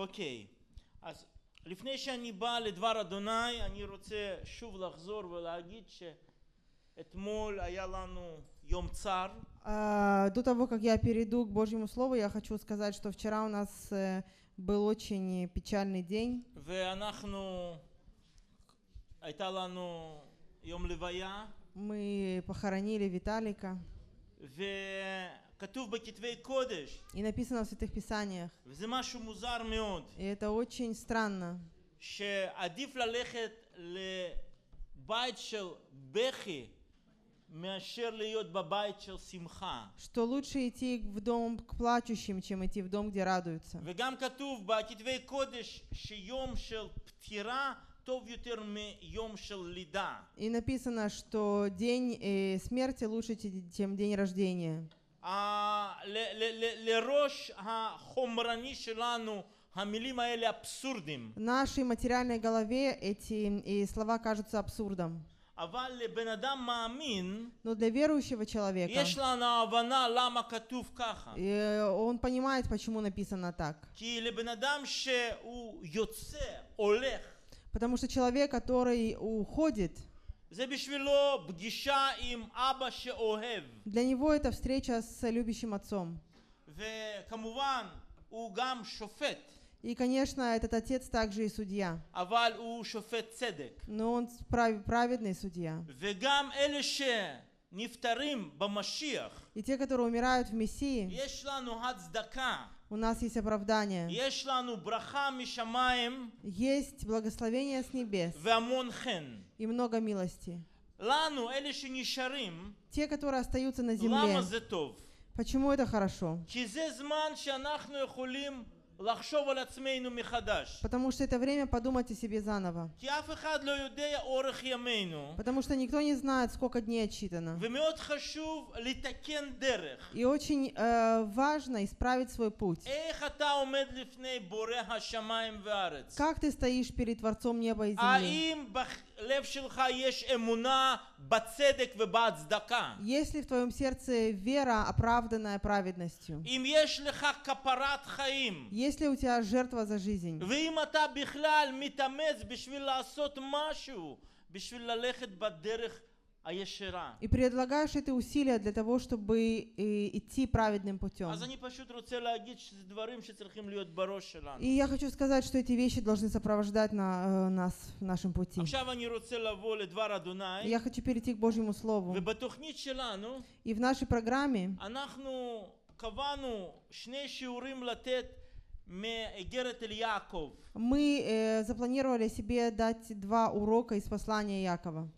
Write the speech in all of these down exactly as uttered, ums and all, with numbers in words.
אוקיי, אז לפני שאני בא לדבר אדוני, אני רוצה שוב לחזור ולהגיד שאתמול היה לנו יום צר. До того, как я перейду к Божьему Слову, я хочу сказать, что вчера у нас был очень печальный день. ואנחנו, הייתה לנו יום לוויה. Мы похоронили Виталика. И написано в Святых Писаниях. И это очень странно. Что лучше идти в дом к плачущим, чем идти в дом, где радуются. И написано, что день смерти лучше, чем день рождения. Нашей материальной голове эти слова кажутся абсурдом. Но для верующего человека он понимает, почему написано так. Потому что человек, который уходит, для него это встреча с любящим отцом. И, конечно, этот отец также и судья. Но он праведный судья. И те, которые умирают в Мессии, у нас есть оправдание, есть благословение с небес и много милости. Те, которые остаются на земле, почему это хорошо? Потому что это время подумать о себе заново. Потому что никто не знает, сколько дней отсчитано. И очень э, важно исправить свой путь. Как ты стоишь перед Творцом неба и земли? Если в твоем сердце вера, оправданная праведностью? Если у тебя жертва за жизнь, и предлагаешь эти усилия для того, чтобы идти праведным путем. И я хочу сказать, что эти вещи должны сопровождать на, э, нас в нашем пути. Я хочу перейти к Божьему Слову. И в нашей программе мы э, запланировали себе дать два урока из послания Иакова.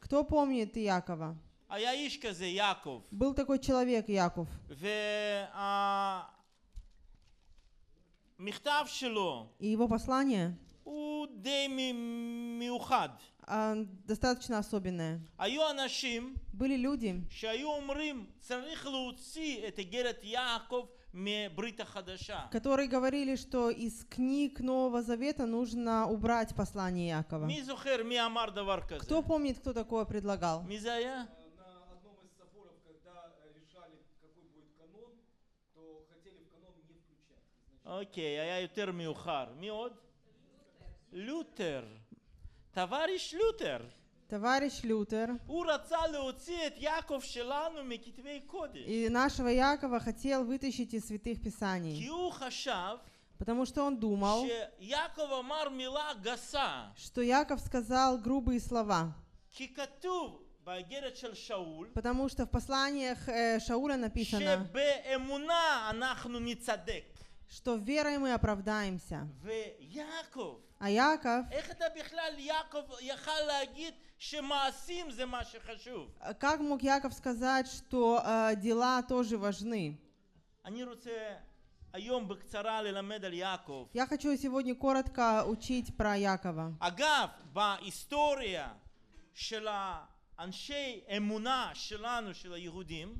Кто помнит Иакова? Был такой человек Иаков. И его послание достаточно особенное. Были люди, которые говорили, что из книг Нового Завета нужно убрать послание Иакова. Кто помнит, кто такое предлагал? На одном из соборов, когда решали, какой будет канон, то хотели в канон не включать. Окей, а я Лютер Миухар. Миод? Лютер. Товарищ Лютер. Товарищ Лютер. И нашего Иакова хотел вытащить из Святых Писаний. Потому что он думал, что Иаков сказал грубые слова. Потому что в посланиях Шауля написано, что верой мы оправдаемся. А Иаков, как мог Иаков сказать, что э, дела тоже важны? Я хочу сегодня коротко учить про Иакова.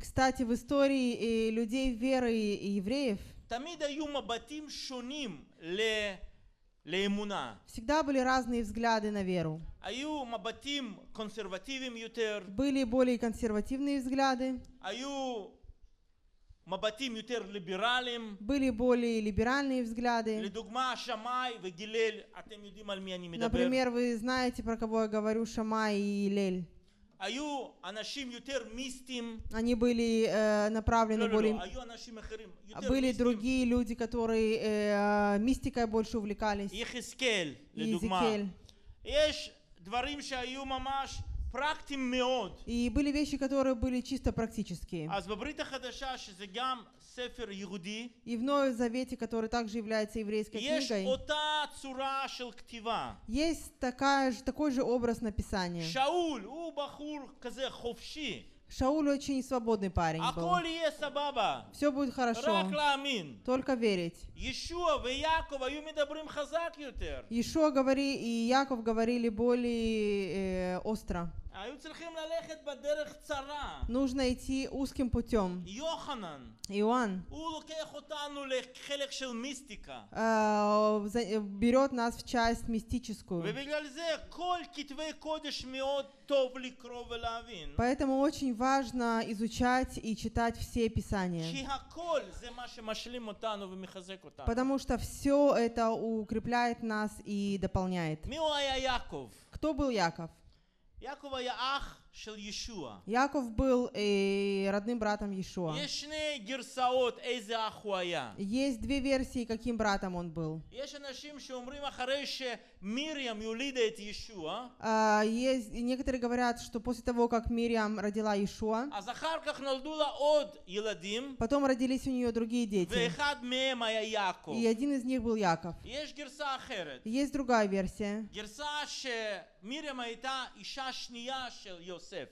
Кстати, в истории людей веры и евреев всегда были разные взгляды на веру. Были более консервативные взгляды. были более либеральные взгляды. Например, вы знаете, про кого я говорю, Шамай и Гилель. Они были э, направлены более... Были другие люди, которые э, мистикой больше увлекались. И Хизкэль, Хизкэль. И были вещи, которые были чисто практические. И в Новом Завете, который также является еврейской книгой, есть такая же, такой же образ написания. Шауль очень свободный парень был. Все будет хорошо. Только верить. Иешуа говори, и Иаков говорили более э, остро. Нужно идти узким путем. Иоанн э, берет нас в часть мистическую. Поэтому очень важно изучать и читать все Писания. Потому что все это укрепляет нас и дополняет. Кто был Иаков? Иаков был э, родным братом Иешуа. Есть две версии, каким братом он был. А, есть, некоторые говорят, что после того, как Мирьям родила Иешуа, потом родились у нее другие дети. И один из них был Иаков. Есть другая версия.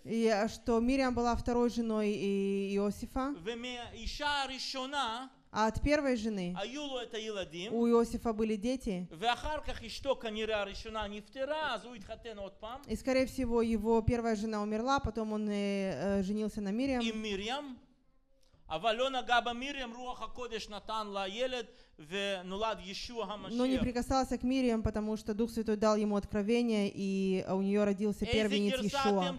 И что Мирьям была второй женой Иосифа. А от первой жены у Иосифа были дети. И, скорее всего, его первая жена умерла, потом он женился на Мирьям. Но не прикасался к Мирьям, потому что Дух Святой дал ему откровение, и у нее родился первенец Иешуа.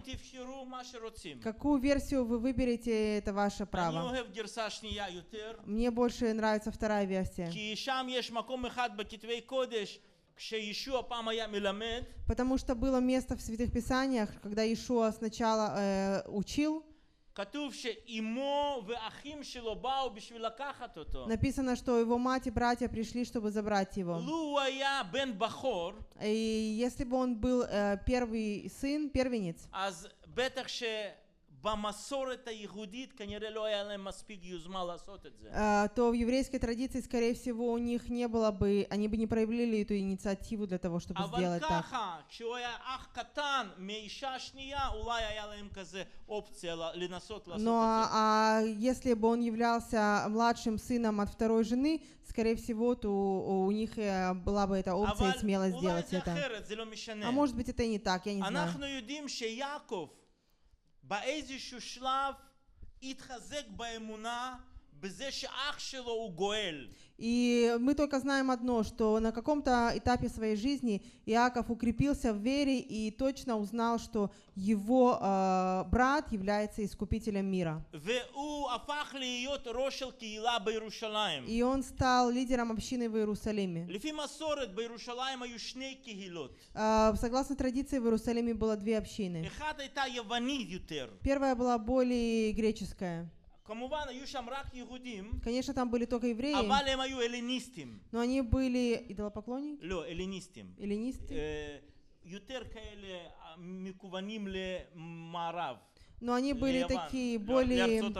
Какую версию вы выберете, это ваше право. Мне больше нравится вторая версия. Потому что было место в Святых Писаниях, когда Иешуа сначала э, учил. Написано, что его мать и братья пришли, чтобы забрать его. И если бы он был э, первый сын, первенец, э, то в еврейской традиции, скорее всего, у них не было бы, они бы не проявили эту инициативу для того, чтобы сделать так. Но а, а если бы он являлся младшим сыном от второй жены, скорее всего, то у, у них была бы эта опция и смелость сделать это. А может быть, это и не так, я не знаю. И мы только знаем одно, что на каком-то этапе своей жизни Иаков укрепился в вере и точно узнал, что его э, брат является искупителем мира. И он стал лидером общины в Иерусалиме. Э, согласно традиции, в Иерусалиме было две общины. Первая была более греческая. Конечно, там были только евреи, но они были идолопоклонники? Эллинисты. Но они были такие более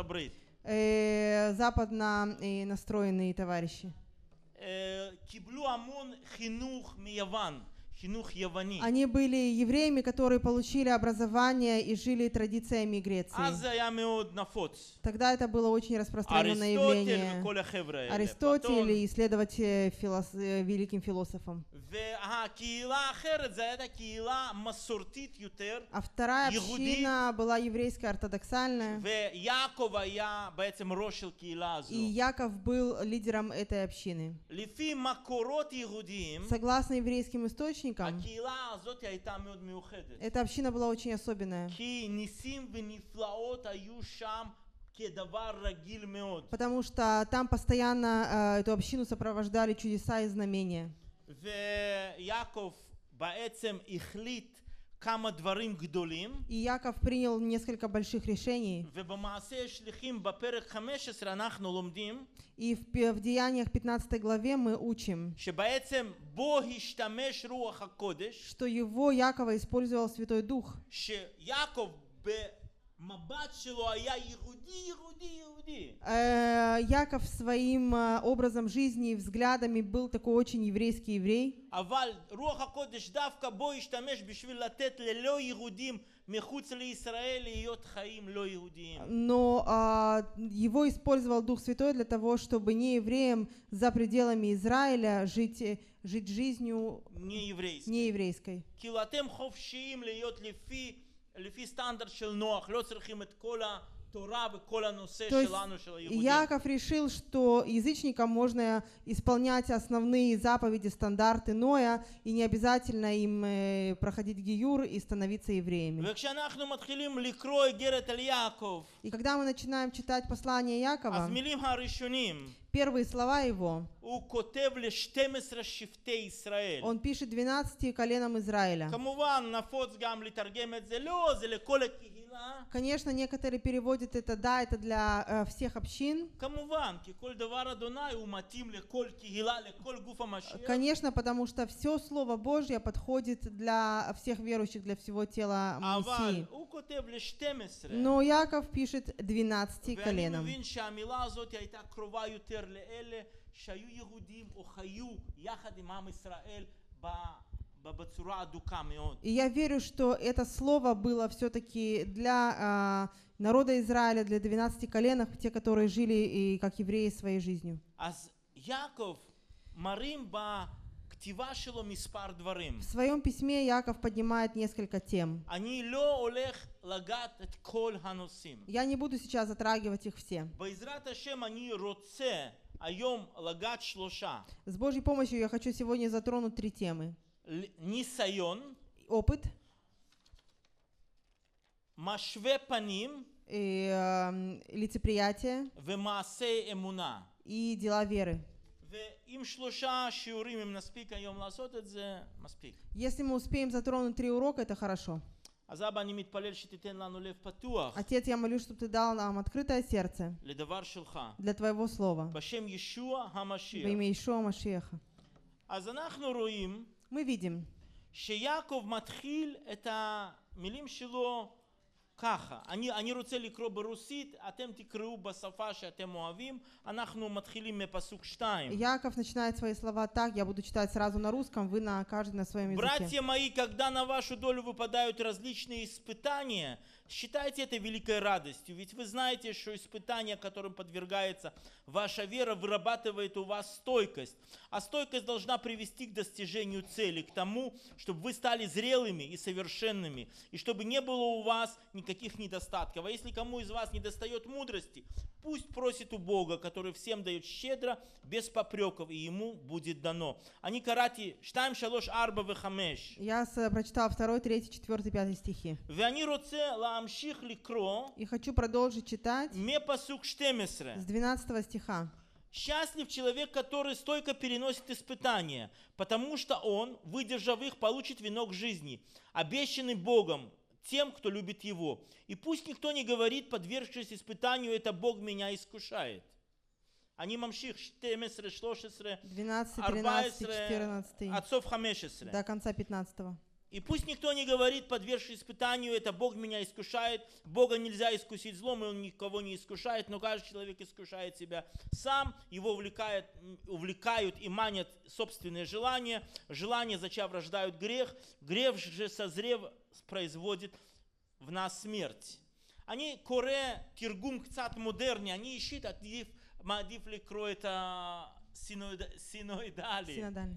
э, западно настроенные товарищи. Они были евреями, которые получили образование и жили традициями Греции. Тогда это было очень распространенное явление. Аристотель и исследователь филос... великим философом. А вторая община была еврейская, ортодоксальная. И Иаков был лидером этой общины. Согласно еврейским источникам, эта община была очень особенная. Потому что там постоянно эту общину сопровождали чудеса и знамения. И Иаков принял несколько больших решений. И в, в Деяниях пятнадцатой главе мы учим, что его, Иакова, использовал Святой Дух. Иаков своим образом жизни и взглядами был такой очень еврейский еврей. Но а, его использовал Дух Святой для того, чтобы не евреям за пределами Израиля жить, жить жизнью не еврейской. Не еврейской. То есть Иаков решил, что язычникам можно исполнять основные заповеди, стандарты Ноя, и не обязательно им проходить гиюр и становиться евреями. И когда мы начинаем читать послание Иакова, первые слова его, он пишет двенадцати коленам Израиля. Конечно, некоторые переводят это, да, это для э, всех общин. Конечно, потому что все Слово Божье подходит для всех верующих, для всего тела Моисея. Но Иаков пишет двенадцати коленам. И я верю, что это слово было все-таки для э, народа Израиля, для двенадцати коленов, те, которые жили и как евреи своей жизнью. В своем письме Иаков поднимает несколько тем. Я не буду сейчас затрагивать их все. С Божьей помощью я хочу сегодня затронуть три темы. Нисайон, опыт, машве паним, и, э, лицеприятие, вемаасе эмуна, и дела веры. Если мы успеем затронуть три урока, это хорошо. Отец, я молюсь, чтобы ты дал нам открытое сердце для твоего слова. Во имя Иешуа Машиаха. Мы видим, Иаков начинает свои слова так, я буду читать сразу на русском, вы на каждый на своем языке. Братья мои, когда на вашу долю выпадают различные испытания, считайте это великой радостью, ведь вы знаете, что испытание, которым подвергается ваша вера, вырабатывает у вас стойкость, а стойкость должна привести к достижению цели, к тому, чтобы вы стали зрелыми и совершенными, и чтобы не было у вас никаких недостатков. А если кому из вас недостает мудрости, пусть просит у Бога, который всем дает щедро, без попреков, и ему будет дано. Они карати штайм шалош арба вехамеш. Я прочитал второй, третий, четвёртый, пятый стихи. И хочу продолжить читать с двенадцатого стиха. «Счастлив человек, который стойко переносит испытания, потому что он, выдержав их, получит венок жизни, обещанный Богом тем, кто любит его. И пусть никто не говорит, подвергшись испытанию, это Бог меня искушает». Они мамших двенадцать, тринадцать, четырнадцать, отцов хамешесре. До конца пятнадцатого. И пусть никто не говорит, подвергшись испытанию, это Бог меня искушает. Бога нельзя искусить злом, и Он никого не искушает, но каждый человек искушает себя сам. Его увлекают, увлекают и манят собственные желания. Желания, зачем рождают грех. Грех же, созрев, производит в нас смерть. Они коре тиргум кцат модерни, они ищут от них мадиф ликро это синоидали.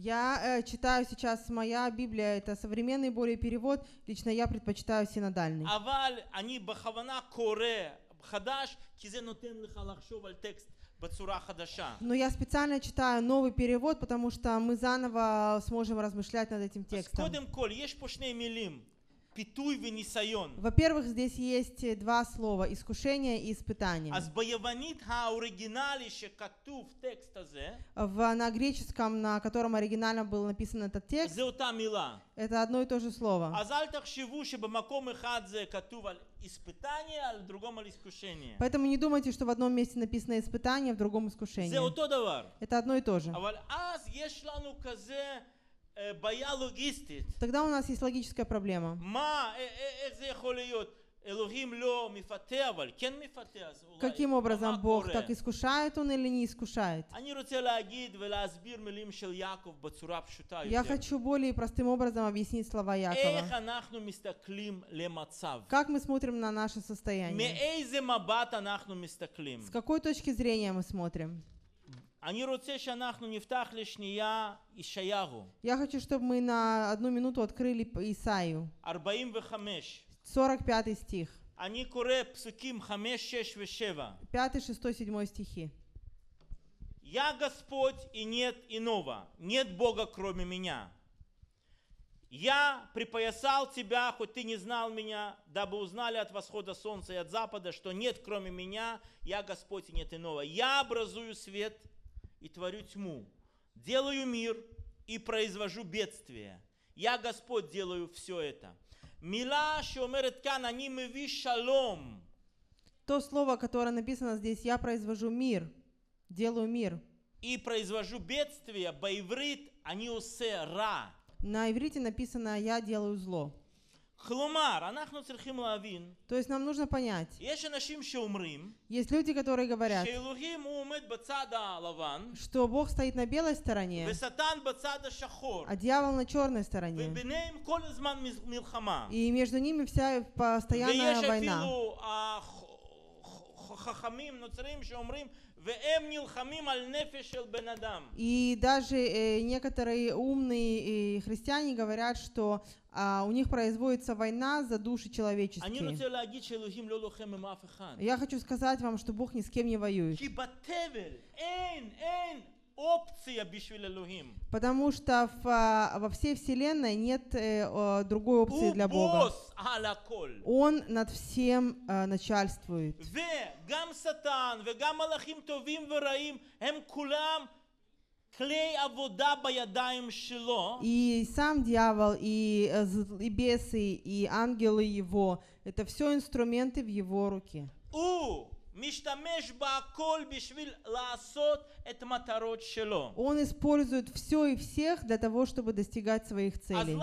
Я э, читаю сейчас, моя Библия, это современный более перевод, лично я предпочитаю синодальный. Но я специально читаю новый перевод, потому что мы заново сможем размышлять над этим текстом. Во-первых, здесь есть два слова – искушение и испытание. В, на греческом, на котором оригинально был написан этот текст, это одно и то же слово. Испытание, а в другом искушение. Поэтому не думайте, что в одном месте написано испытание, а в другом искушение. Это одно и то же. Тогда у нас есть логическая проблема. Каким образом Бог так искушает Он или не искушает? Я хочу более простым образом объяснить слова Иакова. Как мы смотрим на наше состояние? С какой точки зрения мы смотрим? Я хочу, чтобы мы на одну минуту открыли Исаию. сорок пятый стих. пять, шесть, семь стихи. «Я Господь, и нет иного, нет Бога, кроме меня. Я припоясал тебя, хоть ты не знал меня, дабы узнали от восхода солнца и от запада, что нет кроме меня, я Господь, и нет иного. Я образую свет и творю тьму, делаю мир и произвожу бедствие. Я Господь, делаю все это». То слово, которое написано здесь, я произвожу мир, делаю мир. И произвожу бедствие, баиврит, ани усе ра. На иврите написано я делаю зло. То есть нам нужно понять. Есть люди, которые говорят, что Бог стоит на белой стороне, а дьявол на черной стороне. И между ними вся постоянная война. И даже э, некоторые умные э, христиане говорят, что э, у них производится война за души человеческие. Я хочу сказать вам, что Бог ни с кем не воюет. Потому что в, во всей вселенной нет э, другой опции для Бога. Он над всем э, начальствует. И сам дьявол, и, и бесы, и ангелы его, это все инструменты в его руке. Он использует все и всех для того, чтобы достигать своих целей.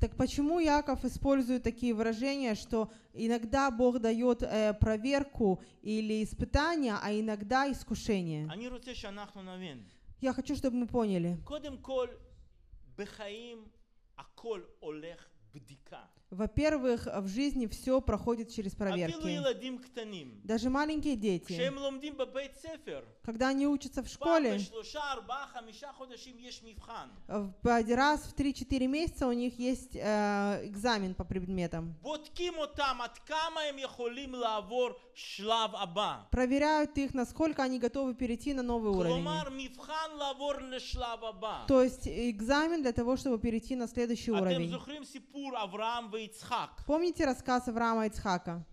Так почему Иаков использует такие выражения, что иногда Бог дает э, проверку или испытание, а иногда искушение? Я хочу, чтобы мы поняли. Во-первых, в жизни все проходит через проверки. Даже маленькие дети, когда они учатся в школе, раз в три-четыре месяца у них есть э, экзамен по предметам. Проверяют их, насколько они готовы перейти на новый уровень. То есть экзамен для того, чтобы перейти на следующий уровень. Помните рассказ Авраама и Ицхака?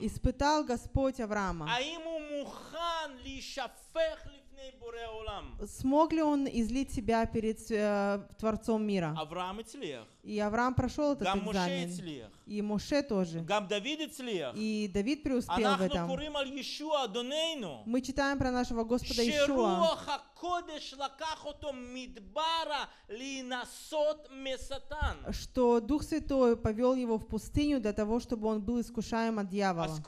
Испытал Господь Авраама. Смог ли он излить себя перед э, Творцом мира? И Авраам прошел этот экзамен. И Моше тоже. И Давид преуспел в этом. Мы читаем про нашего Господа Иешуа, что Дух Святой повел его в пустыню для того, чтобы он был искушаем от дьявола.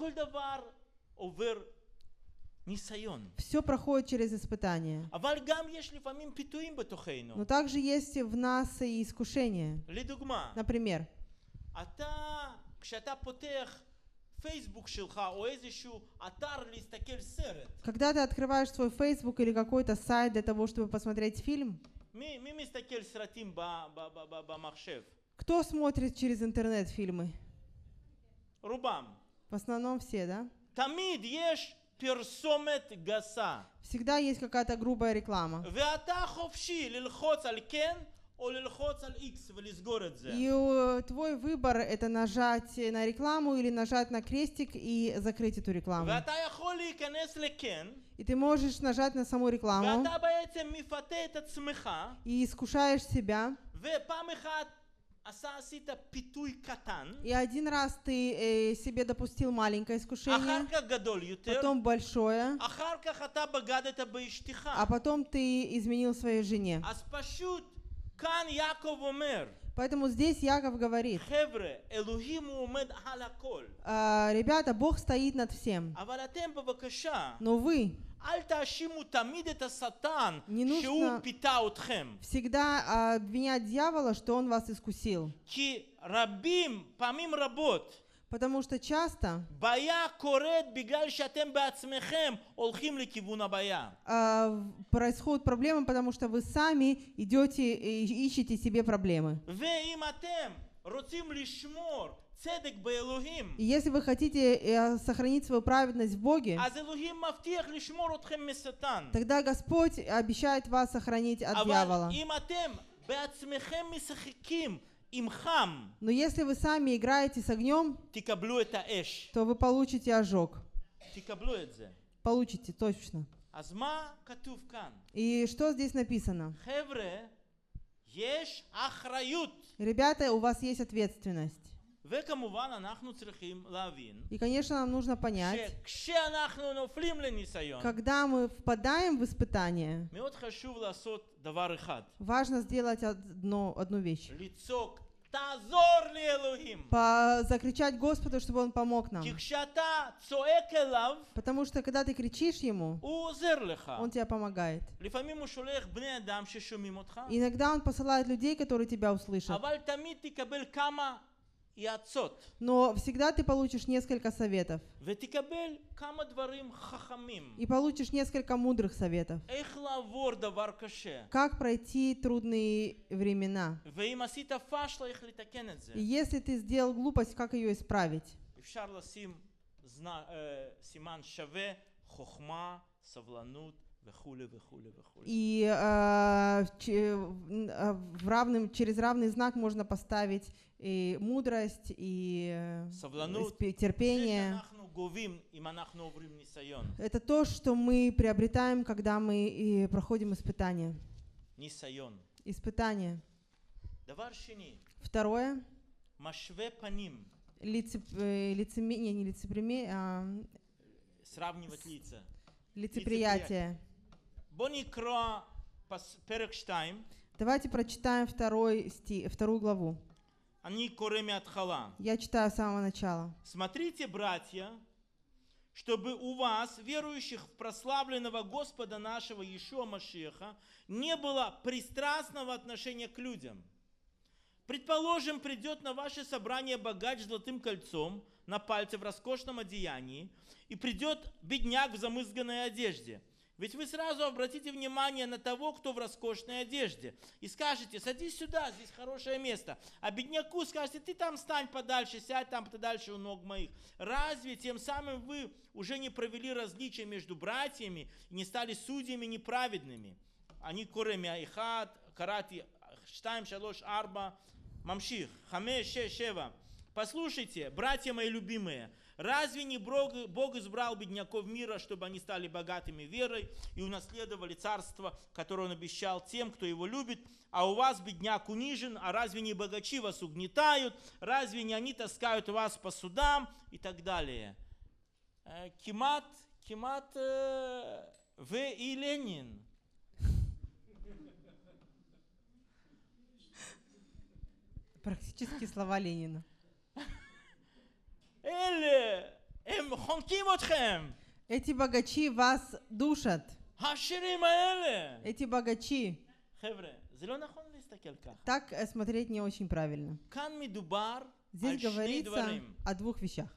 Все проходит через испытания. Но также есть в нас и искушения. Например, когда ты открываешь свой Facebook или какой-то сайт для того, чтобы посмотреть фильм, кто смотрит через интернет фильмы? В основном все, да? Тамид еш персомет гаса. Всегда есть какая-то грубая реклама. Веата ховши лилхоц аль кен о лилхоц аль икс влизгорет зе. И твой выбор — это нажать на рекламу или нажать на крестик и закрыть эту рекламу. Веата яхол ликанес лекен. И ты можешь нажать на саму рекламу. Веата баэцем мифатет эт цмеха. И искушаешь себя. Вепам эхат. И один раз ты э, себе допустил маленькое искушение, потом большое, а потом ты изменил своей жене. Поэтому здесь Иаков говорит: а, ребята, Бог стоит над всем, но вы не нужно всегда обвинять дьявола, что он вас искусил. Потому что часто происходит проблема, потому что вы сами идете и ищете себе проблемы. И если вы хотите сохранить свою праведность в Боге, тогда Господь обещает вас сохранить от дьявола. Но если вы сами играете с огнем, то вы получите ожог. Получите, точно. И что здесь написано? Ребята, у вас есть ответственность. И, конечно, нам нужно понять, когда мы впадаем в испытание, важно сделать одну, одну вещь. Закричать Господу, чтобы Он помог нам. Потому что, когда ты кричишь Ему, Он тебе помогает. Иногда Он посылает людей, которые тебя услышат. Но всегда ты получишь несколько советов. И получишь несколько мудрых советов. Как пройти трудные времена. И если ты сделал глупость, как ее исправить? И э, че, в равным, через равный знак можно поставить и мудрость, и э, терпение. Это то, что мы приобретаем, когда мы и проходим испытания. Испытание. Второе. Лицеп, э, лицемерие, не, не лицеприме, а... Сравнивать лица. Лицеприятие. Давайте прочитаем второй стих, вторую главу. Я читаю с самого начала. Смотрите, братья, чтобы у вас, верующих в прославленного Господа нашего Иешуа Машиаха, не было пристрастного отношения к людям. Предположим, придет на ваше собрание богач с золотым кольцом на пальце в роскошном одеянии, и придет бедняк в замызганной одежде. Ведь вы сразу обратите внимание на того, кто в роскошной одежде, и скажете: садись сюда, здесь хорошее место. А бедняку скажете: ты там стань подальше, сядь там подальше у ног моих. Разве тем самым вы уже не провели различия между братьями и не стали судьями неправедными? Они кореми ихат, карати штайм шалош арба, мамших, хаме ше шева. Послушайте, братья мои любимые, разве не Бог избрал бедняков мира, чтобы они стали богатыми верой и унаследовали царство, которое Он обещал тем, кто Его любит? А у вас бедняк унижен, а разве не богачи вас угнетают? Разве не они таскают вас по судам? И так далее. Кимат, Кимат В. И Ленин. Практически слова Ленина. Эти богачи вас душат. Эти богачи. Так смотреть не очень правильно. Здесь говорится о двух вещах.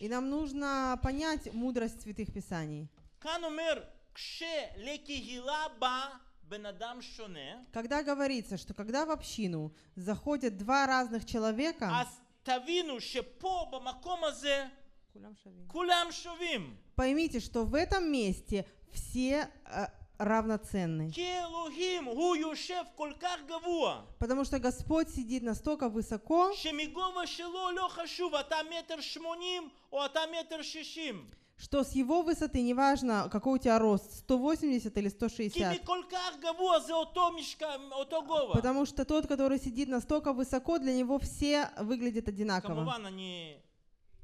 И нам нужно понять мудрость святых писаний. Когда говорится, что когда в общину заходят два разных человека, Поймите, что в этом месте все равноценны. Потому что Господь сидит настолько высоко, что с его высоты не важно, какой у тебя рост, сто восемьдесят или сто шестьдесят. Потому что тот, который сидит настолько высоко, для него все выглядят одинаково.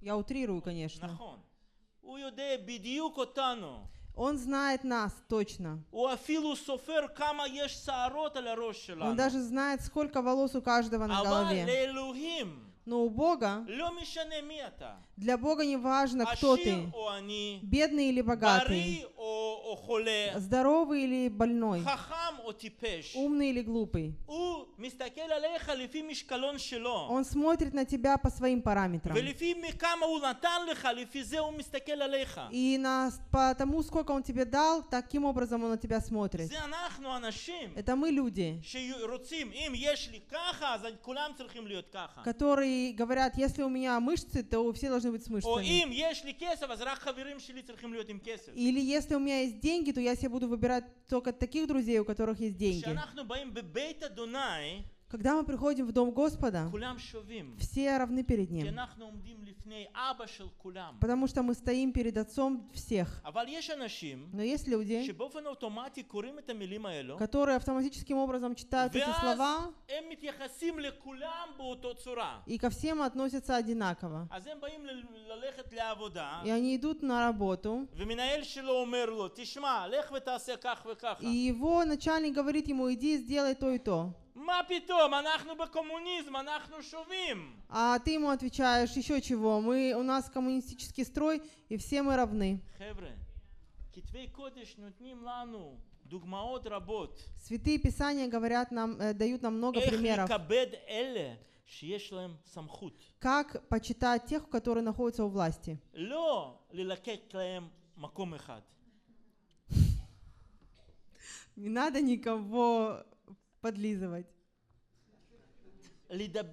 Я утрирую, конечно. Он знает нас точно. Он даже знает, сколько волос у каждого на голове. Но у Бога, для Бога не важно, кто ты, бедный или богатый, здоровый или больной, умный или глупый. Он смотрит на тебя по своим параметрам. И на, по тому, сколько он тебе дал, таким образом он на тебя смотрит. Это мы люди, которые говорят, если у меня мышцы, то все должны быть с мышцами. Или если у меня есть деньги, то я себе буду выбирать только таких друзей, у которых есть деньги. Когда мы приходим в дом Господа, все равны перед Ним, потому что мы стоим перед Отцом всех. Но есть люди, которые автоматическим образом читают эти слова и ко всем относятся одинаково. И они идут на работу, и его начальник говорит ему: иди, сделай то и то. А ты ему отвечаешь: еще чего, мы, у нас коммунистический строй, и все мы равны. Святые Писания говорят нам, э, дают нам много примеров. Как почитать тех, которые находятся у власти? Не надо никого подлизывать. Говорить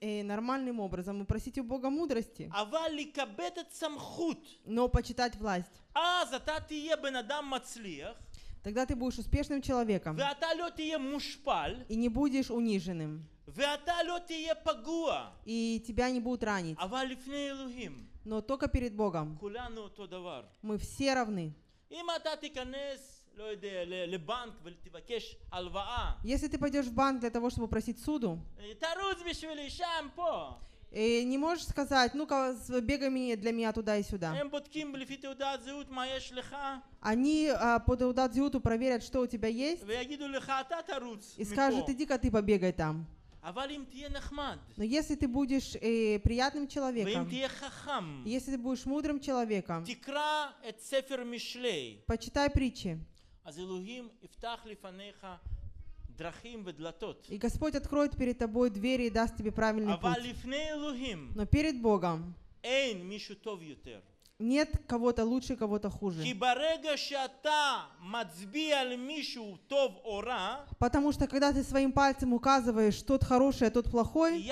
э, нормальным образом и просить у Бога мудрости, но почитать власть. Тогда ты будешь успешным человеком и не будешь униженным, и тебя не будут ранить. Но только перед Богом мы все равны. Если ты пойдешь в банк для того, чтобы просить суду, и не можешь сказать: ну-ка, бегай для меня туда и сюда. Они а, по таудаат зиуту проверят, что у тебя есть, и скажут: иди-ка ты побегай там. Но если ты будешь э, приятным человеком, если ты будешь мудрым человеком, почитай притчи, и Господь откроет перед тобой двери и даст тебе правильный путь. Но перед Богом нет кого-то лучше, кого-то хуже. Потому что когда ты своим пальцем указываешь, тот хороший, а тот плохой,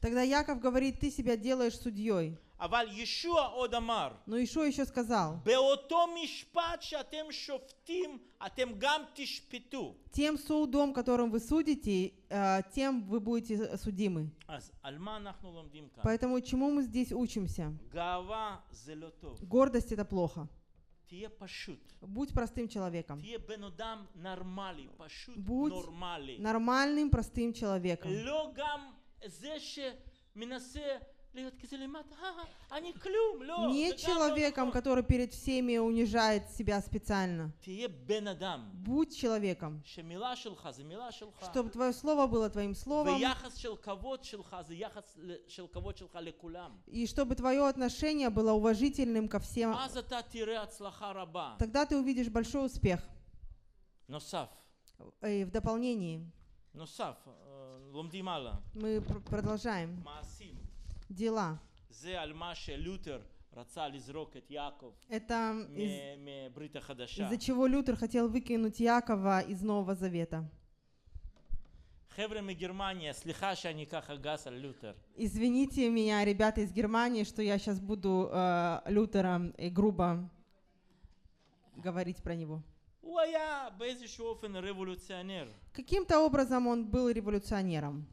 тогда Иаков говорит: ты себя делаешь судьей. Но Иешуа еще сказал: тем судом, которым вы судите, тем вы будете судимы. Поэтому чему мы здесь учимся? Гордость — это плохо. Будь простым человеком. Будь нормальным, простым человеком. Не человеком, который перед всеми унижает себя специально. Будь человеком, чтобы твое слово было твоим словом, и чтобы твое отношение было уважительным ко всем. Тогда ты увидишь большой успех. И в дополнении мы продолжаем дела. Это из, из-за чего Лютер хотел выкинуть Иакова из Нового Завета. Извините меня, ребята из Германии, что я сейчас буду э, Лютером и грубо говорить про него. Каким-то образом он был революционером.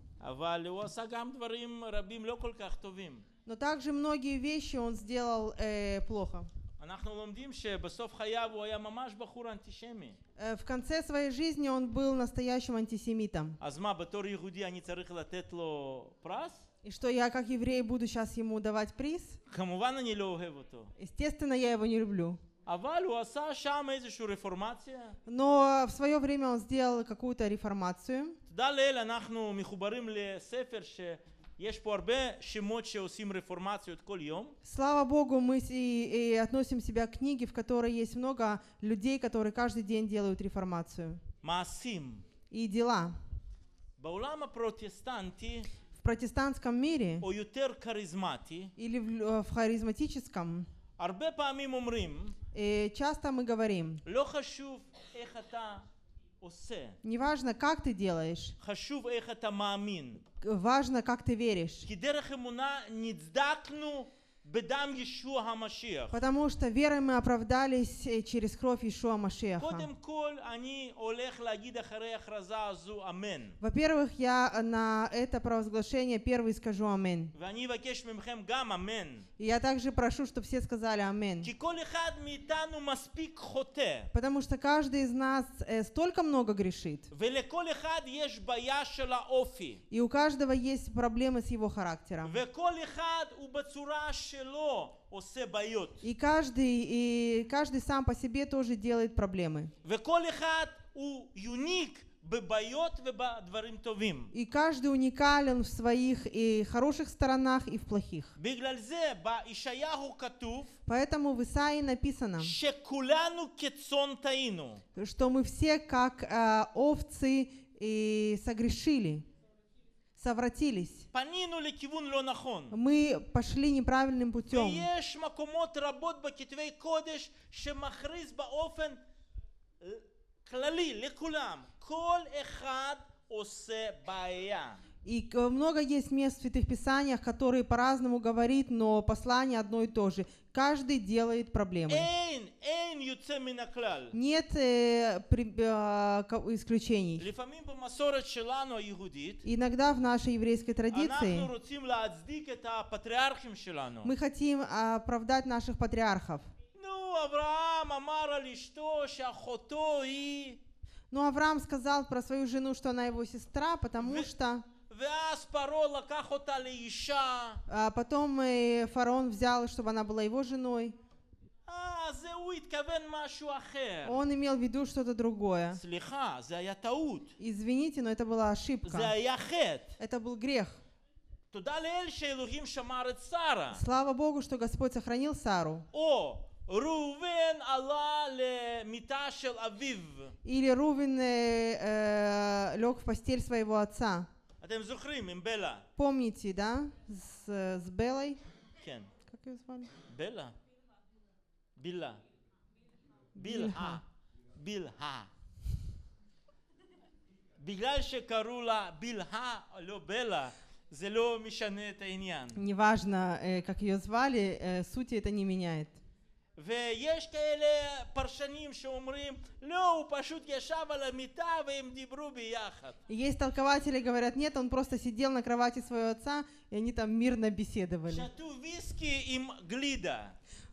Но также многие вещи он сделал э, плохо. В конце своей жизни он был настоящим антисемитом. И что я, как еврей, буду сейчас ему давать приз? Естественно, я его не люблю. Но в свое время он сделал какую-то реформацию. Слава Богу, мы и, и относим себя к книге, в которой есть много людей, которые каждый день делают реформацию. Маасим. И дела. В протестантском мире или в, в харизматическом и часто мы говорим, не важно, как ты делаешь, важно, как ты веришь. Потому что верой мы оправдались через кровь Иешуа Машиаха. Во-первых, я на это провозглашение первый скажу «Амин». И я также прошу, чтобы все сказали «Амин». Потому что каждый из нас столько много грешит. И у каждого есть проблемы с его характером. И каждый, и каждый сам по себе тоже делает проблемы. И каждый уникален в своих и хороших сторонах, и в плохих. Поэтому в Исаии написано, что мы все как э, овцы и согрешили. Совратились. Мы пошли неправильным путем. И много есть мест в Святых Писаниях, которые по-разному говорит, но послание одно и то же. Каждый делает проблемы. Нет э, при, э, исключений. Иногда в нашей еврейской традиции мы хотим оправдать наших патриархов. Но Авраам сказал про свою жену, что она его сестра, потому что... А потом фараон взял, чтобы она была его женой. Он имел в виду что-то другое. Извините, но это была ошибка. Это был грех. Слава Богу, что Господь сохранил Сару. Или Рувим э, э, лег в постель своего отца. Помните, да, с, с Белой? Как ее звали? Бела? Билла. Билха. Билха. Неважно, э, как ее звали, э, сути это не меняет. Есть толкователи, говорят, нет, он просто сидел на кровати своего отца, и они там мирно беседовали.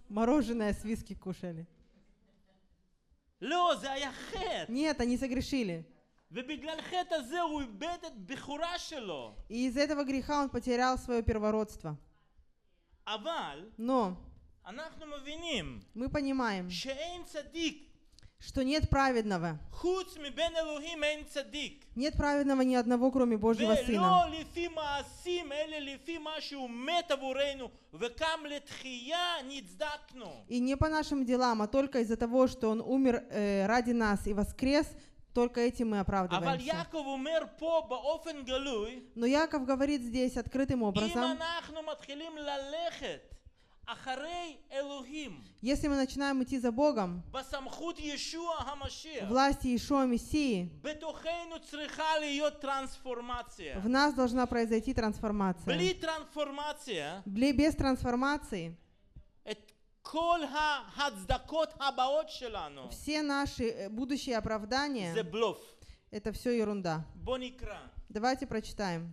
Мороженое с виски кушали. Нет, они согрешили. И из этого греха он потерял свое первородство. Но мы понимаем, что нет праведного. Нет праведного ни одного, кроме Божьего Сына. И не по нашим делам, а только из-за того, что Он умер э, ради нас и воскрес, только этим мы оправдываемся. Но Иаков говорит здесь открытым образом, Если мы начинаем идти за Богом, власти Иешуа Мессии, в нас должна произойти трансформация. Без трансформации все наши будущие оправдания — это все ерунда. Давайте прочитаем.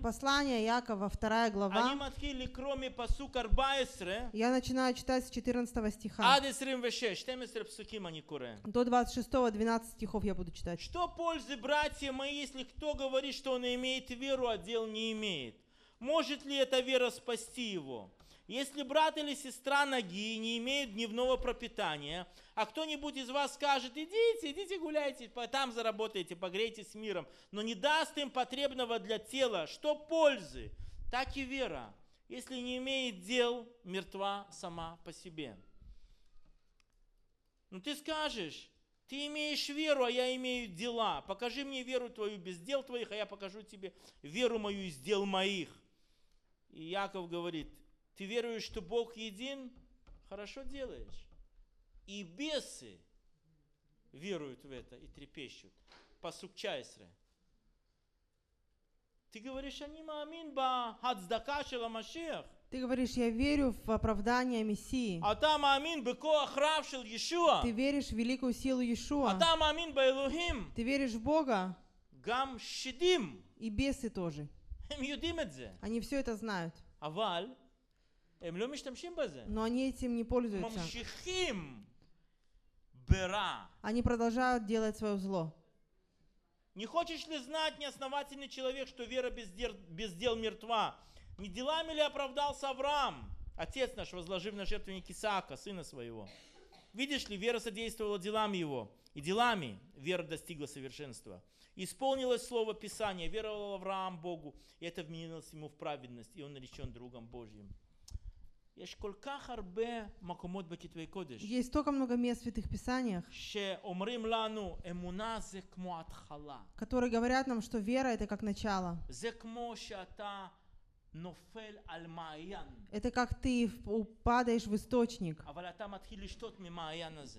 Послание Иакова, вторая глава. Я начинаю читать с четырнадцатого стиха. До двадцать шестого, двенадцать стихов я буду читать. «Что пользы, братья мои, если кто говорит, что он имеет веру, а дел не имеет? Может ли эта вера спасти его? Если брат или сестра ноги не имеют дневного пропитания, а кто-нибудь из вас скажет, идите, идите гуляйте, там заработаете, погрейтесь миром, но не даст им потребного для тела, что пользы, так и вера, если не имеет дел, мертва сама по себе. Но ты скажешь, ты имеешь веру, а я имею дела, покажи мне веру твою без дел твоих, а я покажу тебе веру мою из дел моих». И Иаков говорит: ты веруешь, что Бог един? Хорошо делаешь. И бесы веруют в это и трепещут. Пасук чайсре. Ты говоришь, они маамин ба хацдака шела Машиах. Ты говоришь, я верю в оправдание Мессии. Ты веришь в великую силу Иешуа. Ты веришь в Бога. И бесы тоже. Они все это знают. Но они этим не пользуются. Они продолжают делать свое зло. Не хочешь ли знать, неосновательный человек, что вера без дел, без дел мертва? Не делами ли оправдался Авраам, отец наш, возложив на жертвенник Исаака, сына своего? Видишь ли, вера содействовала делам его, и делами вера достигла совершенства. Исполнилось слово Писания, веровал Авраам Богу, и это вменилось ему в праведность, и он наречен другом Божьим. Есть столько много мест в Святых Писаниях, которые говорят нам, что вера — это как начало. Это как ты падаешь в источник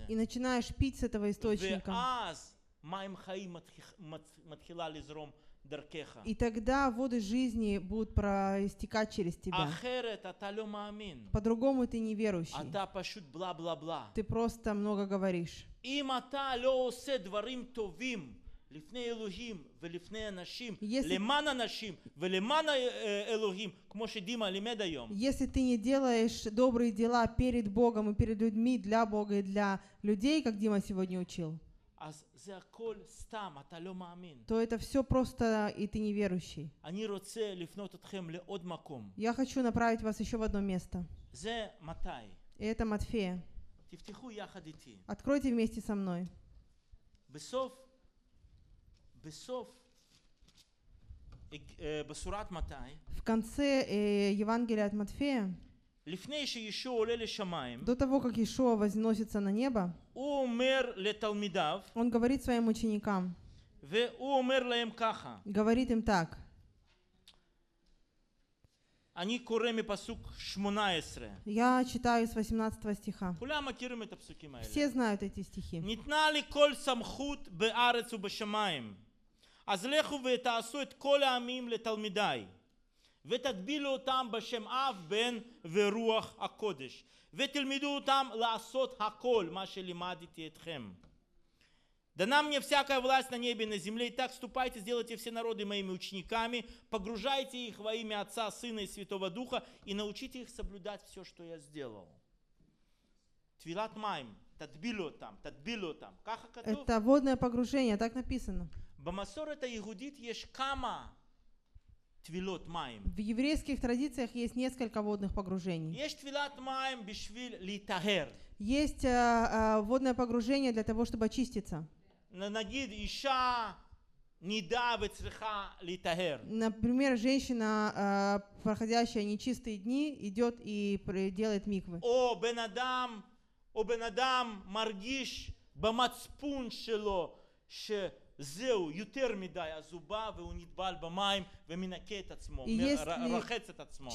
и начинаешь пить с этого источника. И тогда воды жизни будут проистекать через тебя. По-другому ты не верующий. Ты просто много говоришь. Если ты не делаешь добрые дела перед Богом и перед людьми, для Бога и для людей, как Дима сегодня учил, то это все просто, и ты неверующий. Я хочу направить вас еще в одно место. И это Матфея. Откройте вместе со мной. В конце Евангелия от Матфея, до того, как Иешуа возносится на небо, он говорит своим ученикам, говорит им так. Я читаю с восемнадцатого стиха. Все знают эти стихи. «Дана мне всякая власть на небе и на земле, и так ступайте, сделайте все народы моими учениками, погружайте их во имя Отца, Сына и Святого Духа, и научите их соблюдать все, что я сделал». Твилат майм, тадбило там, тадбило там. Это водное погружение, так написано. В еврейских традициях есть несколько водных погружений. Есть э, э, водное погружение для того, чтобы очиститься. Например, женщина, э, проходящая нечистые дни, идет и делает миквы. О, бенадам, о, бенадам, маргиш, бамацпун шело, ше И если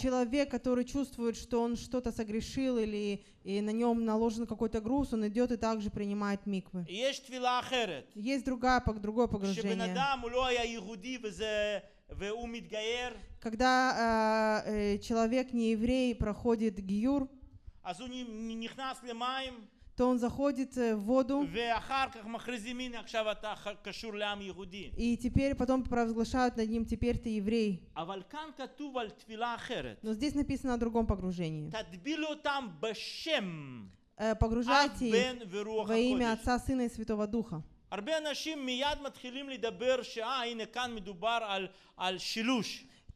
человек, который чувствует, что он что-то согрешил или и на нем наложен какой-то груз, он идет и также принимает миквы. Есть другая, другое погружение. Когда э, человек не еврей проходит гиюр, то он заходит в воду, и теперь потом провозглашают над ним: теперь ты еврей. Но здесь написано о другом погружении. Погружайте их во имя Отца, Сына и Святого Духа.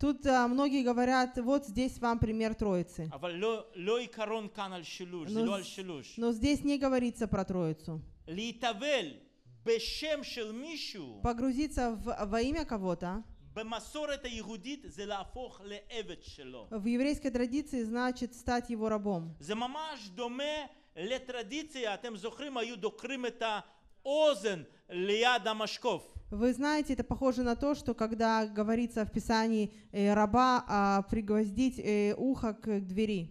Тут а, многие говорят: вот здесь вам пример Троицы. Но, но здесь не говорится про Троицу. Погрузиться в, во имя кого-то в еврейской традиции значит стать его рабом. Вы знаете, это похоже на то, что когда говорится в Писании э, раба а, пригвоздить э, ухо к двери.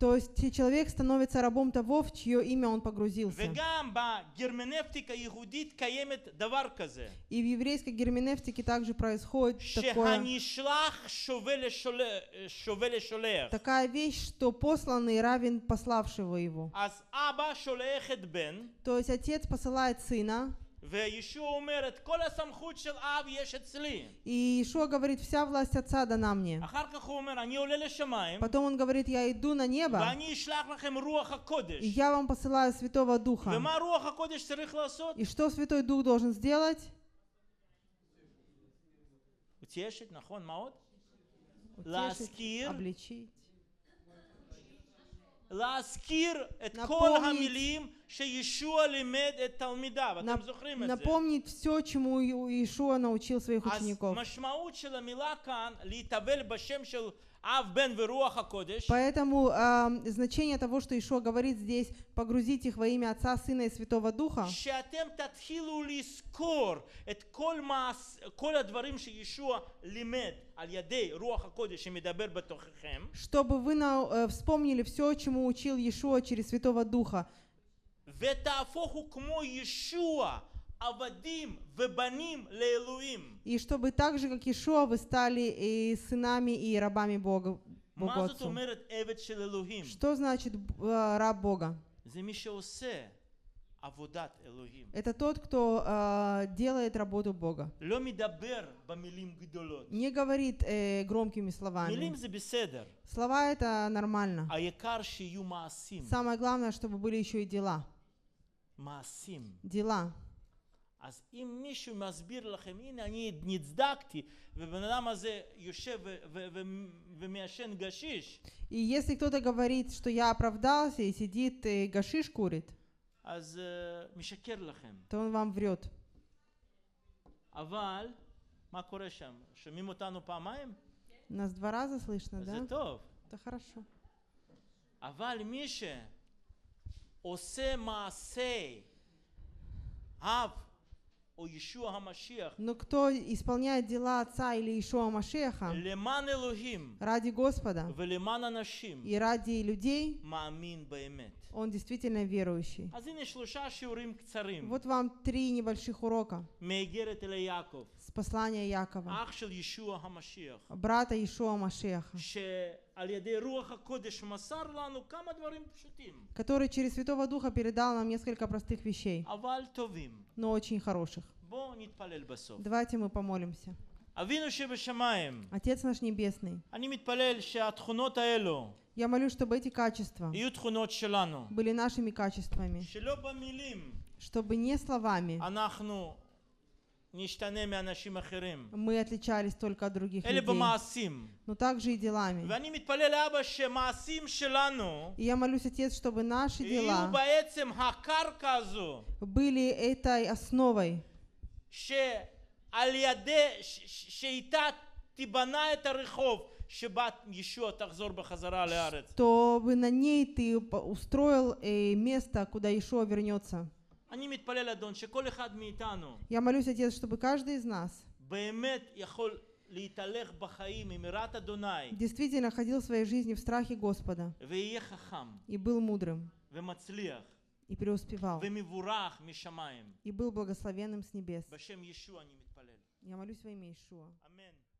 То есть человек становится рабом того, в чье имя он погрузился. И в еврейской герменевтике также происходит такое, такая вещь, что посланный равен пославшего его. То есть отец посылает сына. И Иешуа говорит: вся власть Отца дана мне. Потом он говорит: я иду на небо, и я вам посылаю Святого Духа. И что Святой Дух должен сделать? Утешить, обличить. Напомнить, напомнить все, чему Иешуа научил своих учеников. Поэтому э, значение того, что Иешуа говорит здесь, погрузить их во имя Отца, Сына и Святого Духа, чтобы вы на, э, вспомнили все, чему учил Иешуа через Святого Духа. И чтобы так же, как Иешуа, вы стали и сынами и рабами Бога. Бога Отцу. Что значит э, раб Бога? Это тот, кто э, делает работу Бога. Не говорит э, громкими словами. Слова — это нормально. Самое главное, чтобы были еще и дела. Дела. И если кто-то говорит, что я оправдался и сидит и гашиш курит, то он вам врет. Нас два раза слышно, да? Это хорошо. אבל מי שעושה מעשה אב או ישוע המשיח, но кто исполняет дела Отца или Иешуа Машиаха למען אלוהים, ради Господа, ולמען אנשים, и ради людей, מאמין באמת. Он действительно верующий. Вот вам три небольших урока с послания Иакова, брата Иешуа Машиаха, который через Святого Духа передал нам несколько простых вещей, но очень хороших. Давайте мы помолимся. Отец наш Небесный, я молюсь, чтобы эти качества были нашими качествами, чтобы не словами мы отличались только от других людей, но также и делами. И я молюсь, Отец, чтобы наши дела были этой основой, чтобы на ней ты устроил место, куда Иешуа вернется. Я молюсь, Отец, чтобы каждый из нас действительно ходил в своей жизни в страхе Господа и был мудрым и преуспевал и был благословенным с небес. Я молюсь во имя Иешуа. Аминь.